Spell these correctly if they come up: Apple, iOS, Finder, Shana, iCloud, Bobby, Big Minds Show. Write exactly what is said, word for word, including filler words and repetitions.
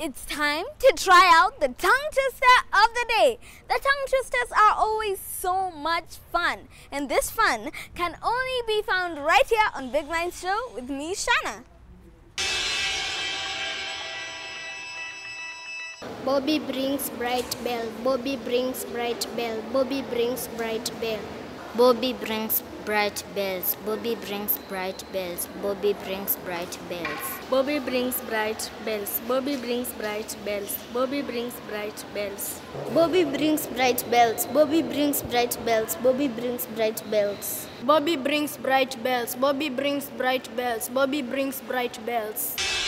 It's time to try out the tongue twister of the day. The tongue twisters are always so much fun, and this fun can only be found right here on Big Minds Show with me, Shana. Bobby brings bright bell, Bobby brings bright bell, Bobby brings bright bell. Bobby brings bright bells, Bobby brings bright bells, Bobby brings bright bells. Bobby brings bright bells, Bobby brings bright bells, Bobby brings bright bells. Bobby brings bright bells, Bobby brings bright bells, Bobby brings bright bells. Bobby brings bright bells, Bobby brings bright bells, Bobby brings bright bells.